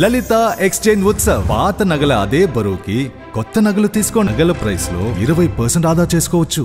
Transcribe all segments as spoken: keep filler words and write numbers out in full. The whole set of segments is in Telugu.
లలితా ఎక్స్చేంజ్ ఉత్సవ్ పాత నగల అదే బరువుకి కొత్త నగలు తీసుకో నగల ప్రైస్ లో ఇరవై పర్సెంట్ ఆదా చేసుకోవచ్చు.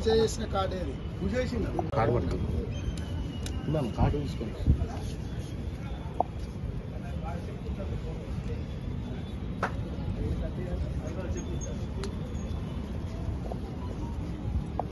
పూజ చేసిన కార్డు ఏది పూజ చేసిందా కార్డు పట్టుకో కార్డు తీసుకోండి.